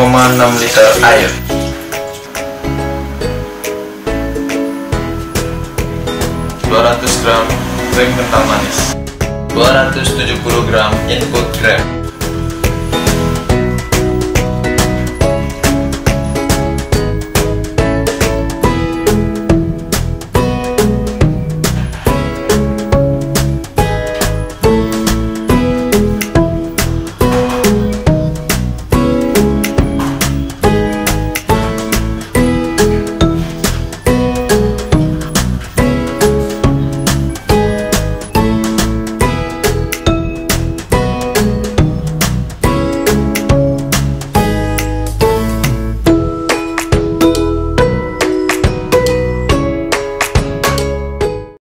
1,6 liter air. Gram krim kental manis, 270 gram input gram.